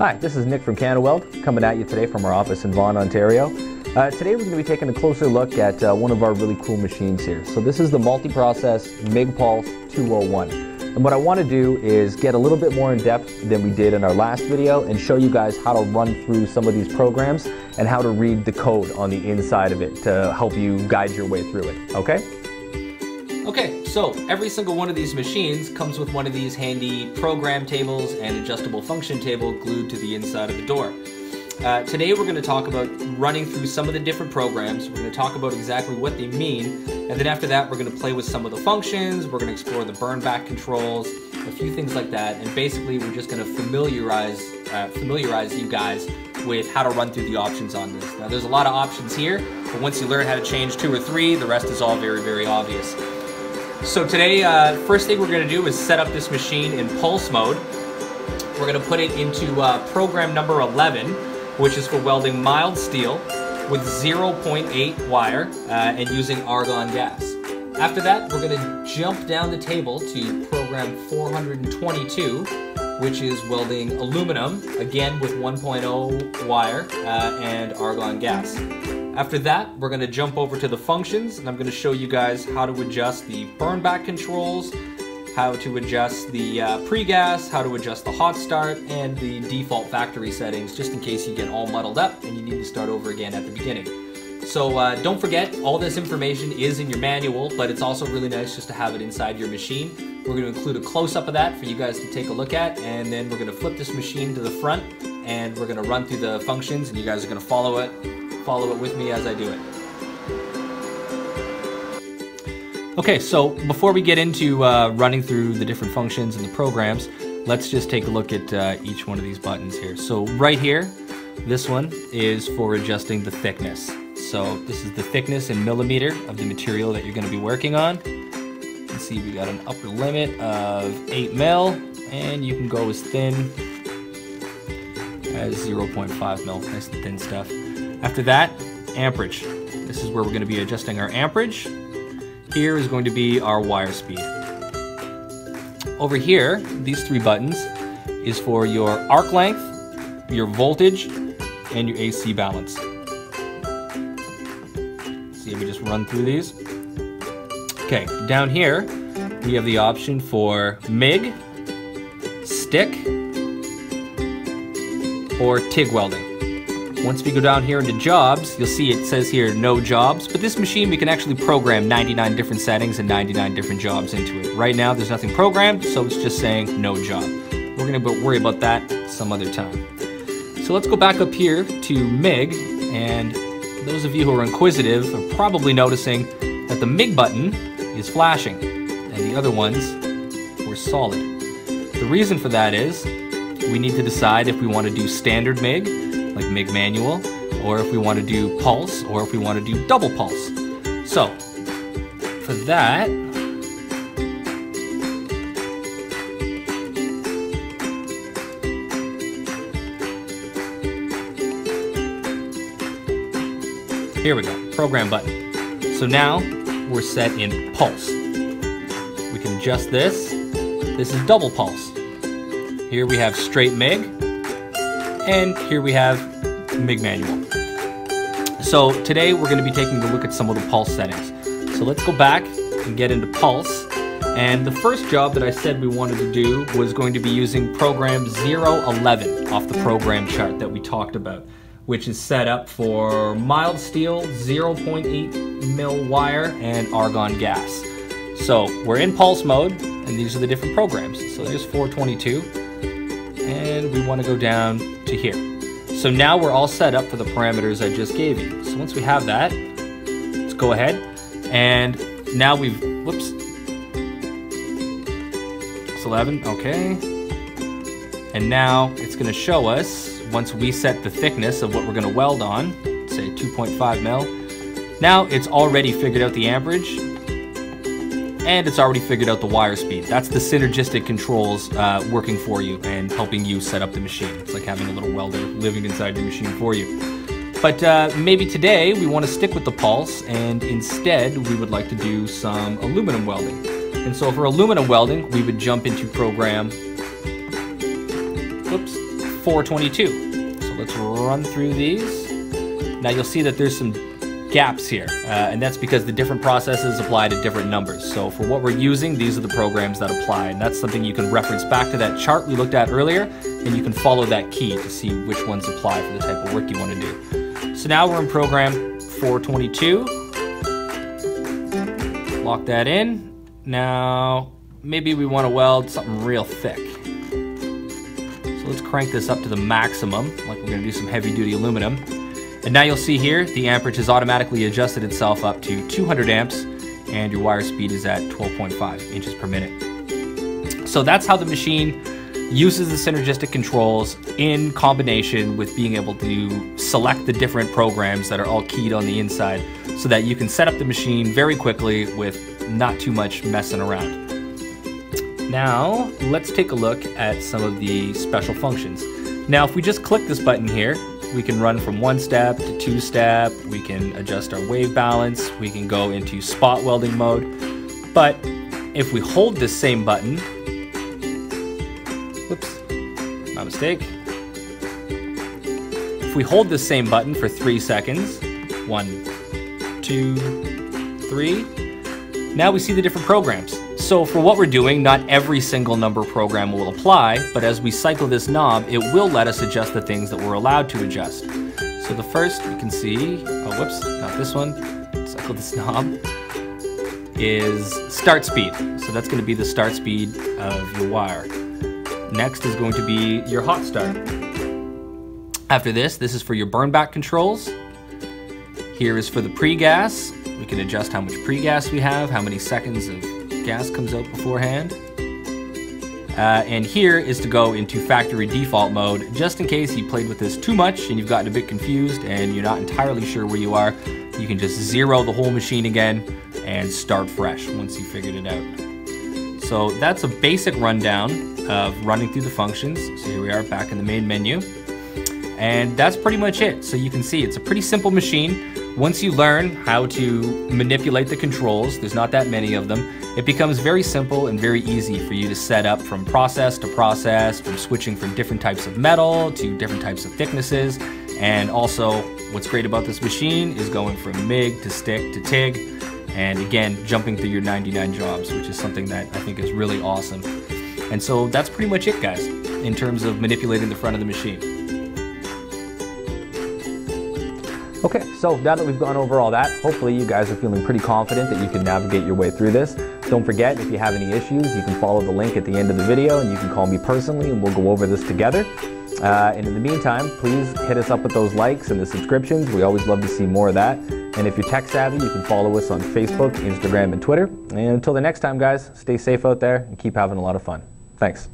Hi, this is Nick from Canaweld, coming at you today from our office in Vaughan, Ontario. Today we're going to be taking a closer look at one of our really cool machines here. So this is the Multi-Process MIG Pulse 201. And what I want to do is get a little bit more in depth than we did in our last video and show you guys how to run through some of these programs and how to read the code on the inside of it to help you guide your way through it, okay? Okay, so every single one of these machines comes with one of these handy program tables and adjustable function table glued to the inside of the door. Today we're going to talk about running through some of the different programs. We're going to talk about exactly what they mean, and then after that we're going to play with some of the functions, we're going to explore the burn back controls, a few things like that, and basically we're just going to familiarize you guys with how to run through the options on this. Now there's a lot of options here, but once you learn how to change 2 or 3, the rest is all very, very obvious. So today, first thing we're going to do is set up this machine in pulse mode. We're going to put it into program number 11, which is for welding mild steel with 0.8 wire and using argon gas. After that, we're going to jump down the table to program 422, which is welding aluminum, again with 1.0 wire and argon gas. After that, we're going to jump over to the functions, and I'm going to show you guys how to adjust the burn back controls, how to adjust the pre-gas, how to adjust the hot start, and the default factory settings, just in case you get all muddled up and you need to start over again at the beginning. So don't forget, all this information is in your manual, but it's also really nice just to have it inside your machine. We're going to include a close-up of that for you guys to take a look at, and then we're going to flip this machine to the front, and we're going to run through the functions, and you guys are going to follow it with me as I do it. Okay, so before we get into running through the different functions and the programs, let's just take a look at each one of these buttons here. So right here, this one is for adjusting the thickness. So this is the thickness in millimeter of the material that you're going to be working on. You can see we got an upper limit of 8 mil, and you can go as thin as 0.5 mil, nice and thin stuff. After that, amperage. This is where we're going to be adjusting our amperage. Here is going to be our wire speed. Over here, these 3 buttons is for your arc length, your voltage, and your AC balance. See if we just run through these. Okay, down here, we have the option for MIG, STICK, or TIG welding. Once we go down here into jobs, you'll see it says here no jobs, but this machine we can actually program 99 different settings and 99 different jobs into it. Right now there's nothing programmed, so it's just saying no job. We're going to worry about that some other time. So let's go back up here to MIG, and those of you who are inquisitive are probably noticing that the MIG button is flashing and the other ones were solid. The reason for that is we need to decide if we want to do standard MIG, like MIG manual, or if we want to do pulse, or if we want to do double pulse. So for that, here we go, program button. So now we're set in pulse. We can adjust this. This is double pulse. Here we have straight MIG, and here we have MIG manual. So today we're going to be taking a look at some of the pulse settings. So let's go back and get into pulse. And the first job that I said we wanted to do was going to be using program 011 off the program chart that we talked about, which is set up for mild steel, 0.8 mil wire, and argon gas. So we're in pulse mode, and these are the different programs. So there's 422. And we want to go down to here. So now we're all set up for the parameters I just gave you. So once we have that, let's go ahead. And now we've, whoops. It's 11, okay. And now it's going to show us, once we set the thickness of what we're going to weld on, say 2.5 mil, now it's already figured out the amperage, and it's already figured out the wire speed. That's the synergistic controls working for you and helping you set up the machine. It's like having a little welder living inside your machine for you. But maybe today we want to stick with the pulse, and instead we would like to do some aluminum welding. And so for aluminum welding, we would jump into program, oops, 422. So let's run through these. Now you'll see that there's some gaps here, and that's because the different processes apply to different numbers. So for what we're using, these are the programs that apply, and that's something you can reference back to that chart we looked at earlier, and you can follow that key to see which ones apply for the type of work you want to do. So now we're in program 422. Lock that in. Now maybe we want to weld something real thick. So let's crank this up to the maximum, like we're going to do some heavy duty aluminum. And now you'll see here, the amperage has automatically adjusted itself up to 200 amps and your wire speed is at 12.5 inches per minute. So that's how the machine uses the synergistic controls in combination with being able to select the different programs that are all keyed on the inside so that you can set up the machine very quickly with not too much messing around. Now, let's take a look at some of the special functions. Now, if we just click this button here, we can run from one step to two step, we can adjust our wave balance, we can go into spot welding mode. But if we hold this same button, whoops, my mistake. If we hold this same button for 3 seconds, 1, 2, 3, now we see the different programs. So for what we're doing, not every single number program will apply, but as we cycle this knob, it will let us adjust the things that we're allowed to adjust. So the first you can see, oh whoops, not this one, cycle this knob, is start speed. So that's going to be the start speed of your wire. Next is going to be your hot start. After this, this is for your burn back controls. Here is for the pre-gas. We can adjust how much pre-gas we have, how many seconds of gas comes out beforehand. And here is to go into factory default mode, just in case you played with this too much and you've gotten a bit confused and you're not entirely sure where you are. You can just zero the whole machine again and start fresh once you figured it out. So that's a basic rundown of running through the functions. So here we are back in the main menu. And that's pretty much it. So you can see it's a pretty simple machine. Once you learn how to manipulate the controls, there's not that many of them, it becomes very simple and very easy for you to set up from process to process, from switching from different types of metal to different types of thicknesses. And also, what's great about this machine is going from MIG to STICK to TIG, and again, jumping through your 99 jobs, which is something that I think is really awesome. And so that's pretty much it, guys, in terms of manipulating the front of the machine. Okay, so now that we've gone over all that, hopefully you guys are feeling pretty confident that you can navigate your way through this. Don't forget, if you have any issues, you can follow the link at the end of the video and you can call me personally and we'll go over this together. And in the meantime, please hit us up with those likes and the subscriptions. We always love to see more of that. And if you're tech savvy, you can follow us on Facebook, Instagram, and Twitter. And until the next time, guys, stay safe out there and keep having a lot of fun. Thanks.